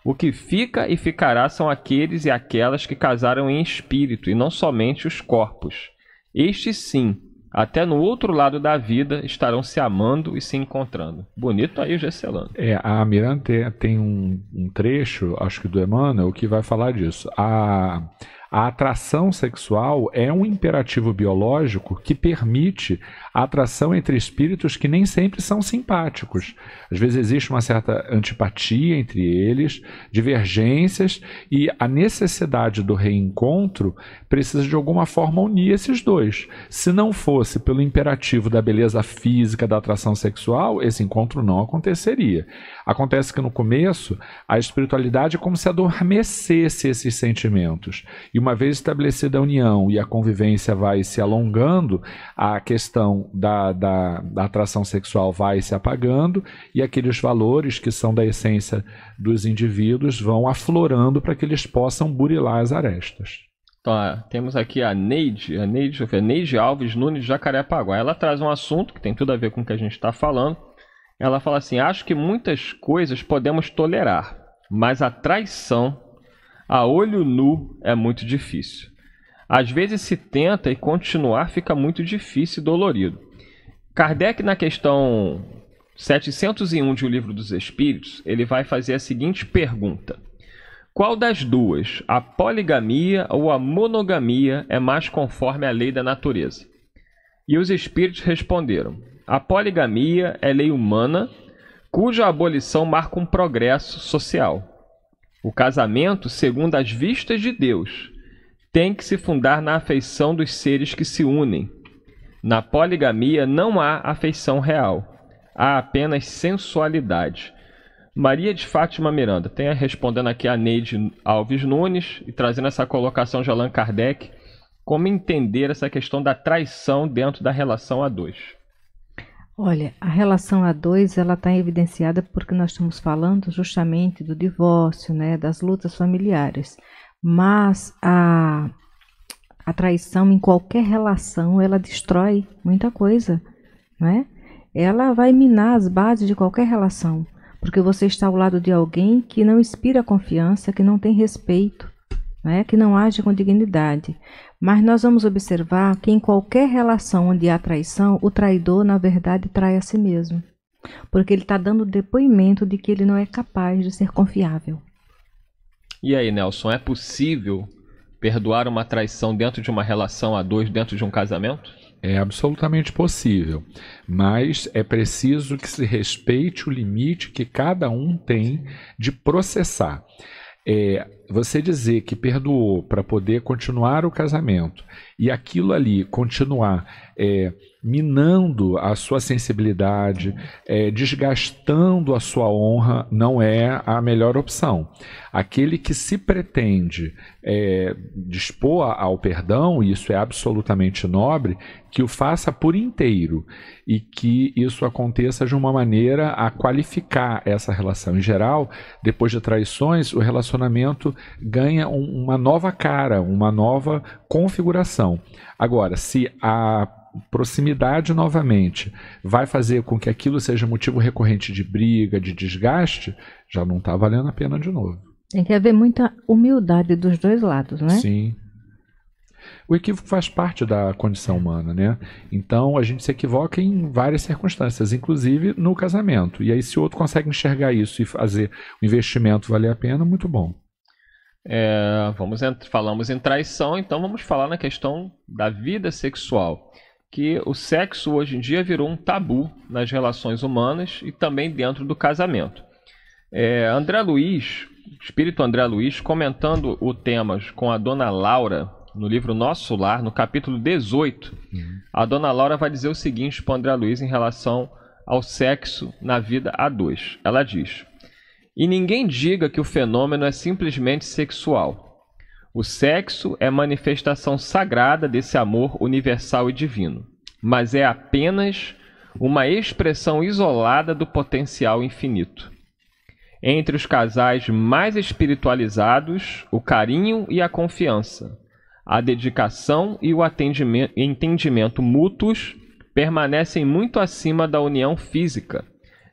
O que fica e ficará são aqueles e aquelas que casaram em espírito e não somente os corpos. Estes sim, até no outro lado da vida, estarão se amando e se encontrando. Bonito aí o Gesselano. É, a Miranda tem, tem um, um trecho, acho que do Emmanuel, que vai falar disso. A... A atração sexual é um imperativo biológico que permite a atração entre espíritos que nem sempre são simpáticos. Às vezes existe uma certa antipatia entre eles, divergências, e a necessidade do reencontro precisa de alguma forma unir esses dois. Se não fosse pelo imperativo da beleza física, da atração sexual, esse encontro não aconteceria. Acontece que no começo a espiritualidade é como se adormecesse esses sentimentos. E uma vez estabelecida a união e a convivência vai se alongando, a questão da, da, da atração sexual vai se apagando e aqueles valores que são da essência dos indivíduos vão aflorando para que eles possam burilar as arestas. Então, ah, temos aqui a Neide, a Neide, a Neide Alves Nunes de Jacarepaguá. Ela traz um assunto que tem tudo a ver com o que a gente está falando. Ela fala assim, acho que muitas coisas podemos tolerar, mas a traição a olho nu é muito difícil. Às vezes se tenta e continuar fica muito difícil e dolorido. Kardec, na questão setecentos e um de O Livro dos Espíritos, ele vai fazer a seguinte pergunta. Qual das duas, a poligamia ou a monogamia, é mais conforme à lei da natureza? E os espíritos responderam: a poligamia é lei humana, cuja abolição marca um progresso social. O casamento, segundo as vistas de Deus, tem que se fundar na afeição dos seres que se unem. Na poligamia não há afeição real, há apenas sensualidade. Maria de Fátima Miranda, tem respondendo aqui a Neide Alves Nunes e trazendo essa colocação de Allan Kardec, como entender essa questão da traição dentro da relação a dois. Olha, a relação a dois, ela está evidenciada porque nós estamos falando justamente do divórcio, né, das lutas familiares. Mas a, a traição em qualquer relação, ela destrói muita coisa, né? Ela vai minar as bases de qualquer relação, porque você está ao lado de alguém que não inspira confiança, que não tem respeito, né, que não age com dignidade. Mas nós vamos observar que em qualquer relação onde há traição, o traidor, na verdade, trai a si mesmo. Porque ele está dando depoimento de que ele não é capaz de ser confiável. E aí, Nelson, é possível perdoar uma traição dentro de uma relação a dois, dentro de um casamento? É absolutamente possível, mas é preciso que se respeite o limite que cada um tem de processar. É, você dizer que perdoou para poder continuar o casamento e aquilo ali continuar é, minando a sua sensibilidade, é, desgastando a sua honra, não é a melhor opção. Aquele que se pretende é, dispor ao perdão, e isso é absolutamente nobre, que o faça por inteiro e que isso aconteça de uma maneira a qualificar essa relação. Em geral, depois de traições, o relacionamento ganha um, uma nova cara, uma nova configuração. Agora, se a proximidade novamente vai fazer com que aquilo seja motivo recorrente de briga, de desgaste, já não está valendo a pena de novo. Tem que haver muita humildade dos dois lados, né? Sim. O equívoco faz parte da condição humana, né? Então, a gente se equivoca em várias circunstâncias, inclusive no casamento. E aí, se o outro consegue enxergar isso e fazer o investimento valer a pena, muito bom. É, vamos falamos em traição, então vamos falar na questão da vida sexual. Que o sexo, hoje em dia, virou um tabu nas relações humanas e também dentro do casamento. É, André Luiz, espírito André Luiz, comentando o tema com a Dona Laura, no livro Nosso Lar, no capítulo dezoito, uhum. A Dona Laura vai dizer o seguinte para André Luiz em relação ao sexo na vida a dois. Ela diz: e ninguém diga que o fenômeno é simplesmente sexual. O sexo é manifestação sagrada desse amor universal e divino, mas é apenas uma expressão isolada do potencial infinito. Entre os casais mais espiritualizados, o carinho e a confiança, a dedicação e o entendimento mútuos permanecem muito acima da união física,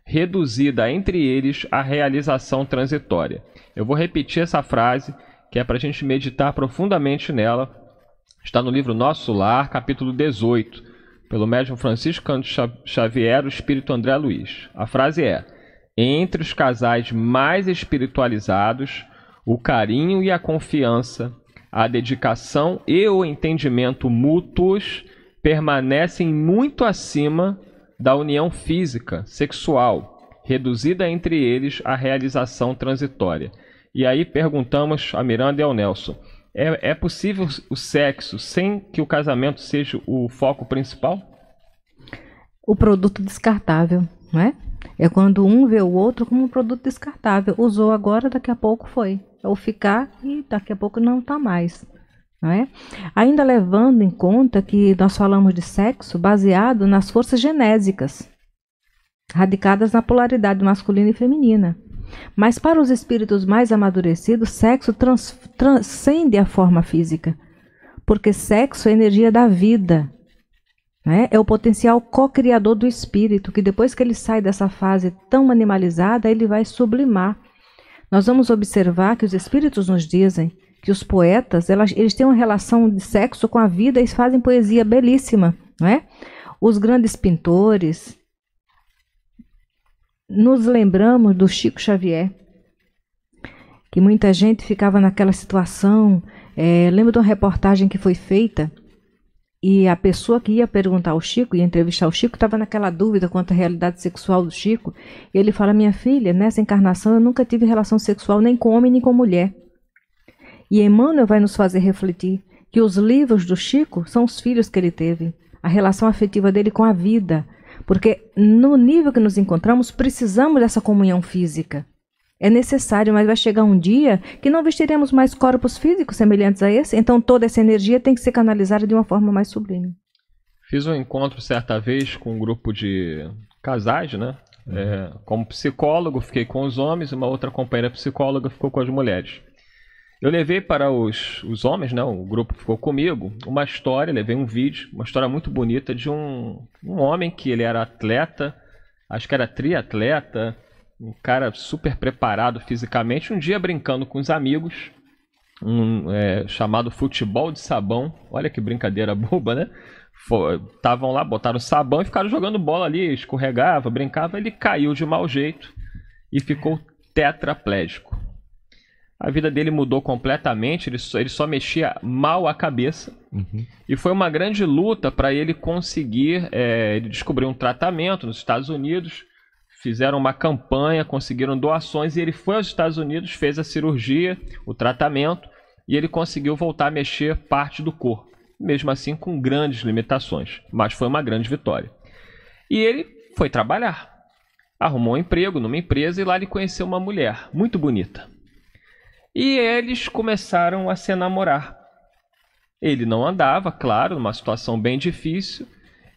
reduzida entre eles à realização transitória. Eu vou repetir essa frase, que é para a gente meditar profundamente nela. Está no livro Nosso Lar, capítulo dezoito, pelo médium Francisco Cândido Xavier, o espírito André Luiz. A frase é: entre os casais mais espiritualizados, o carinho e a confiança, a dedicação e o entendimento mútuos permanecem muito acima da união física, sexual, reduzida entre eles à realização transitória. E aí perguntamos a Miranda e ao Nelson: é, é possível o sexo sem que o casamento seja o foco principal? O produto descartável, não é? É quando um vê o outro como um produto descartável. Usou agora, daqui a pouco foi. Ou ficar e daqui a pouco não está mais, não é? Ainda levando em conta que nós falamos de sexo baseado nas forças genésicas, radicadas na polaridade masculina e feminina. Mas para os espíritos mais amadurecidos, sexo trans, transcende a forma física, porque sexo é a energia da vida, né? É o potencial co-criador do espírito, que depois que ele sai dessa fase tão animalizada, ele vai sublimar. Nós vamos observar que os espíritos nos dizem que os poetas, elas, eles têm uma relação de sexo com a vida e fazem poesia belíssima, não é? Os grandes pintores, nos lembramos do Chico Xavier, que muita gente ficava naquela situação, é, lembro de uma reportagem que foi feita, E a pessoa que ia perguntar ao Chico, ia entrevistar o Chico, estava naquela dúvida quanto à realidade sexual do Chico. E ele fala, minha filha, nessa encarnação eu nunca tive relação sexual nem com homem nem com mulher. E Emmanuel vai nos fazer refletir que os livros do Chico são os filhos que ele teve, a relação afetiva dele com a vida. Porque no nível que nos encontramos, precisamos dessa comunhão física. É necessário, mas vai chegar um dia que não vestiremos mais corpos físicos semelhantes a esse, então toda essa energia tem que ser canalizada de uma forma mais sublime. Fiz um encontro certa vez com um grupo de casais, né? Uhum. É, como psicólogo, fiquei com os homens, uma outra companheira psicóloga ficou com as mulheres. Eu levei para os, os homens, né? O grupo ficou comigo, uma história, levei um vídeo, uma história muito bonita de um, um homem que ele era atleta, acho que era triatleta, um cara super preparado fisicamente, um dia brincando com os amigos, um, é, chamado futebol de sabão, olha que brincadeira boba, né? Estavam lá, botaram sabão e ficaram jogando bola ali, escorregava, brincava, ele caiu de mau jeito e ficou tetraplégico. A vida dele mudou completamente, ele só, ele só mexia mal a cabeça. Uhum. E foi uma grande luta para ele conseguir, é, ele descobriu um tratamento nos Estados Unidos. Fizeram uma campanha, conseguiram doações e ele foi aos Estados Unidos, fez a cirurgia, o tratamento e ele conseguiu voltar a mexer parte do corpo. Mesmo assim com grandes limitações, mas foi uma grande vitória. E ele foi trabalhar, arrumou um emprego numa empresa e lá ele conheceu uma mulher muito bonita. E eles começaram a se namorar. Ele não andava, claro, numa situação bem difícil.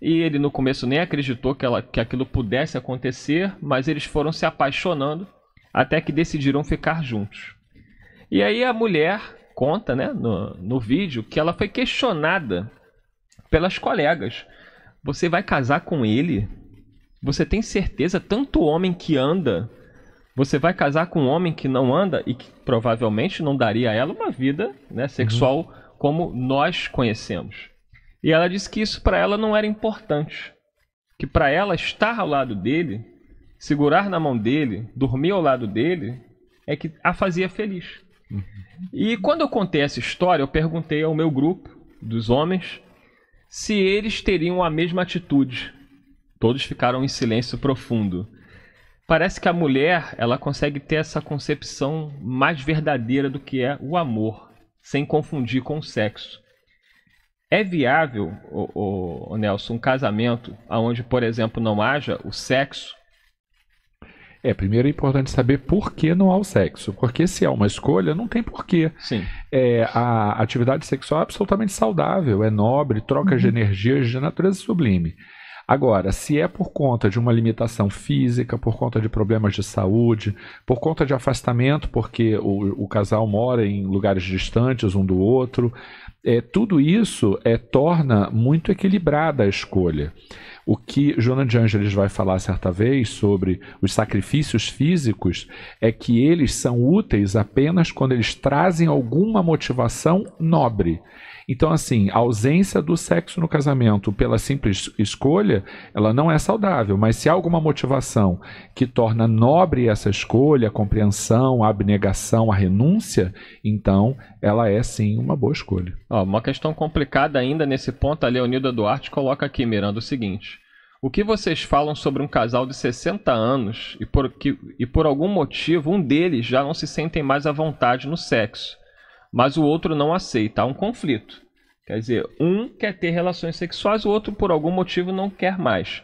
E ele no começo nem acreditou que, ela, que aquilo pudesse acontecer, mas eles foram se apaixonando até que decidiram ficar juntos. E aí a mulher conta, né, no, no vídeo que ela foi questionada pelas colegas. Você vai casar com ele? Você tem certeza? Tanto homem que anda, você vai casar com um homem que não anda e que provavelmente não daria a ela uma vida, né, sexual, uhum, como nós conhecemos. E ela disse que isso para ela não era importante, que para ela estar ao lado dele, segurar na mão dele, dormir ao lado dele, é que a fazia feliz. Uhum. E quando eu contei essa história, eu perguntei ao meu grupo dos homens se eles teriam a mesma atitude. Todos ficaram em silêncio profundo. Parece que a mulher, ela consegue ter essa concepção mais verdadeira do que é o amor, sem confundir com o sexo. É viável, o, o, Nelson, um casamento onde, por exemplo, não haja o sexo? É, primeiro é importante saber por que não há o sexo. Porque se há uma escolha, não tem porquê. Sim. É, a atividade sexual é absolutamente saudável, é nobre, troca uhum. de energias de natureza sublime. Agora, se é por conta de uma limitação física, por conta de problemas de saúde, por conta de afastamento, porque o, o casal mora em lugares distantes um do outro, é, tudo isso é, torna muito equilibrada a escolha. O que Joanna de Ângelis vai falar certa vez sobre os sacrifícios físicos é que eles são úteis apenas quando eles trazem alguma motivação nobre. Então, assim, a ausência do sexo no casamento pela simples escolha, ela não é saudável. Mas se há alguma motivação que torna nobre essa escolha, a compreensão, a abnegação, a renúncia, então ela é, sim, uma boa escolha. Ó, uma questão complicada ainda nesse ponto, a Leonilda Duarte coloca aqui, Miranda, o seguinte. O que vocês falam sobre um casal de sessenta anos e por, que, e por algum motivo um deles já não se sentem mais à vontade no sexo? Mas o outro não aceita, há um conflito. Quer dizer, um quer ter relações sexuais, o outro por algum motivo não quer mais.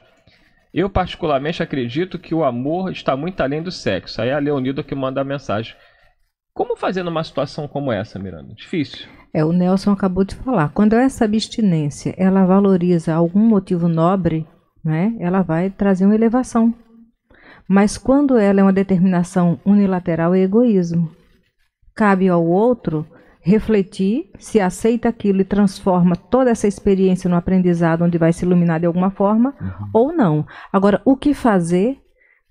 Eu particularmente acredito que o amor está muito além do sexo. Aí é a Leonilda que manda a mensagem. Como fazer numa situação como essa, Miranda? Difícil. É, o Nelson acabou de falar. Quando essa abstinência, ela valoriza algum motivo nobre, né? Ela vai trazer uma elevação. Mas quando ela é uma determinação unilateral, é egoísmo. Cabe ao outro refletir, se aceita aquilo e transforma toda essa experiência no aprendizado onde vai se iluminar de alguma forma, uhum, ou não. Agora, o que fazer?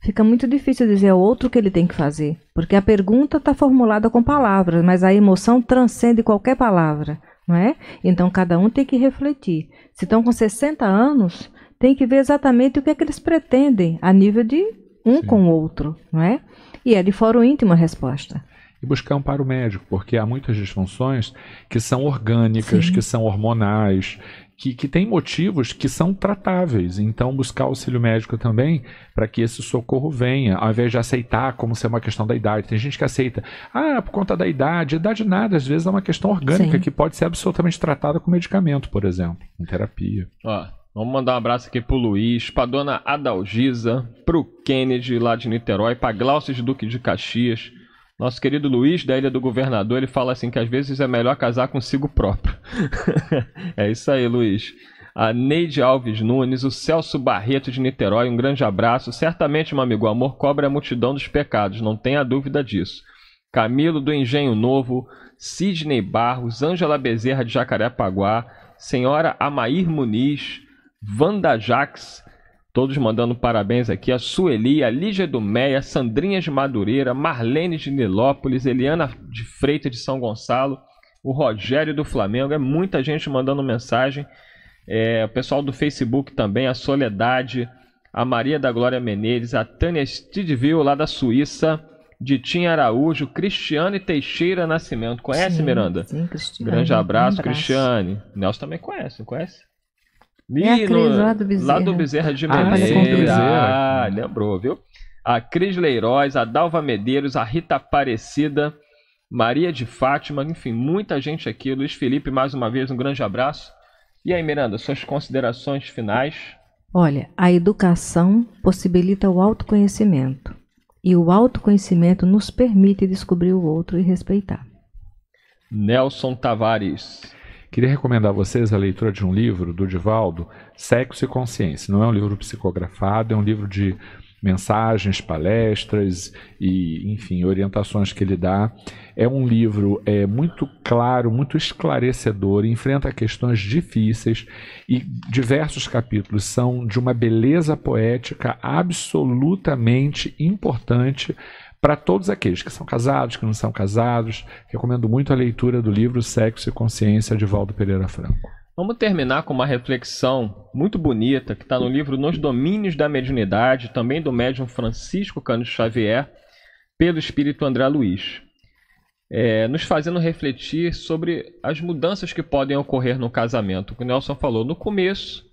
Fica muito difícil dizer ao outro o que ele tem que fazer, porque a pergunta está formulada com palavras, mas a emoção transcende qualquer palavra, não é? Então, cada um tem que refletir. Se estão com sessenta anos, tem que ver exatamente o que é que eles pretendem, a nível de um Sim. com o outro, não é? E é de fora o íntimo a resposta. e buscar amparo médico, porque há muitas disfunções que são orgânicas, sim, que são hormonais, que, que tem motivos que são tratáveis. Então, buscar auxílio médico também para que esse socorro venha, ao invés de aceitar como se é uma questão da idade. Tem gente que aceita, ah, por conta da idade. Idade nada, às vezes é uma questão orgânica, sim, que pode ser absolutamente tratada com medicamento, por exemplo, em terapia. Ó, vamos mandar um abraço aqui pro Luiz, pra dona Adalgisa, pro Kennedy lá de Niterói, pra Glaucio de Duque de Caxias. Nosso querido Luiz, da Ilha do Governador, ele fala assim que às vezes é melhor casar consigo próprio. É isso aí, Luiz. A Neide Alves Nunes, o Celso Barreto de Niterói, um grande abraço. Certamente, meu amigo, o amor cobra a multidão dos pecados, não tenha dúvida disso. Camilo do Engenho Novo, Sidney Barros, Ângela Bezerra de Jacarepaguá, senhora Amair Muniz, Wanda Jax, todos mandando parabéns aqui, a Sueli, a Lígia do Meia, Sandrinha de Madureira, Marlene de Nilópolis, Eliana de Freitas de São Gonçalo, o Rogério do Flamengo, é muita gente mandando mensagem, é, o pessoal do Facebook também, a Soledade, a Maria da Glória Menezes, a Tânia Stidville lá da Suíça, Ditinha Araújo, Cristiane Teixeira Nascimento, conhece, sim, Miranda? Sim, Cristiane. Grande abraço, um abraço, Cristiane. Nelson também conhece, conhece? E é a Cris, no, lá do Bezerra. Lá do Bezerra de Menezes. Ah, ah, lembrou, viu? A Cris Leiroz, a Dalva Medeiros, a Rita Aparecida, Maria de Fátima, enfim, muita gente aqui. Luiz Felipe, mais uma vez, um grande abraço. E aí, Miranda, suas considerações finais? Olha, a educação possibilita o autoconhecimento. E o autoconhecimento nos permite descobrir o outro e respeitar. Nelson Tavares. Queria recomendar a vocês a leitura de um livro do Divaldo, Sexo e Consciência. Não é um livro psicografado, é um livro de mensagens, palestras e, enfim, orientações que ele dá. É um livro é, muito claro, muito esclarecedor, enfrenta questões difíceis e diversos capítulos são de uma beleza poética absolutamente importante para todos aqueles que são casados, que não são casados. Recomendo muito a leitura do livro Sexo e Consciência, de Waldo Pereira Franco. Vamos terminar com uma reflexão muito bonita, que está no livro Nos Domínios da Mediunidade, também do médium Francisco Cândido Xavier, pelo espírito André Luiz, é, nos fazendo refletir sobre as mudanças que podem ocorrer no casamento. O que o Nelson falou no começo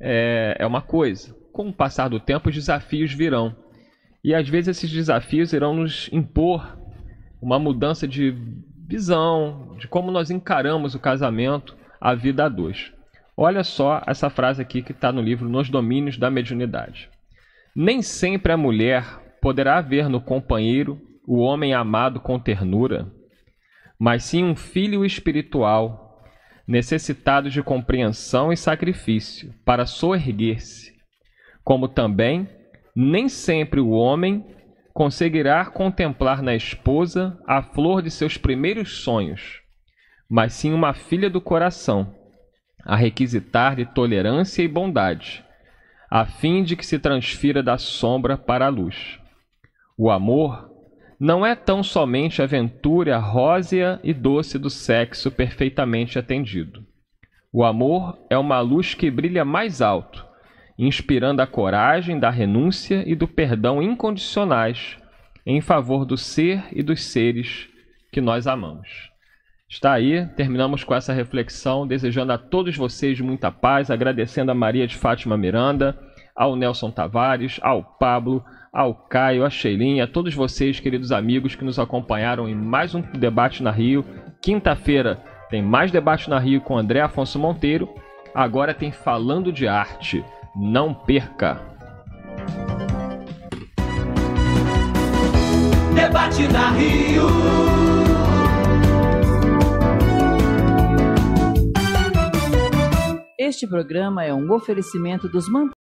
é, é uma coisa, com o passar do tempo os desafios virão. E às vezes esses desafios irão nos impor uma mudança de visão, de como nós encaramos o casamento, a vida a dois. Olha só essa frase aqui que está no livro Nos Domínios da Mediunidade. Nem sempre a mulher poderá ver no companheiro o homem amado com ternura, mas sim um filho espiritual, necessitado de compreensão e sacrifício para soerguer-se, como também nem sempre o homem conseguirá contemplar na esposa a flor de seus primeiros sonhos, mas sim uma filha do coração, a requisitar de tolerância e bondade, a fim de que se transfira da sombra para a luz. O amor não é tão somente a aventura rósea e doce do sexo perfeitamente atendido. O amor é uma luz que brilha mais alto, inspirando a coragem da renúncia e do perdão incondicionais em favor do ser e dos seres que nós amamos. Está aí, terminamos com essa reflexão, desejando a todos vocês muita paz, agradecendo a Maria de Fátima Miranda, ao Nelson Tavares, ao Pablo, ao Caio, à Xelinha, a todos vocês, queridos amigos, que nos acompanharam em mais um Debate na Rio. Quinta-feira tem mais Debate na Rio com André Afonso Monteiro. Agora tem Falando de Arte. Não perca! Debate na Rio. Este programa é um oferecimento dos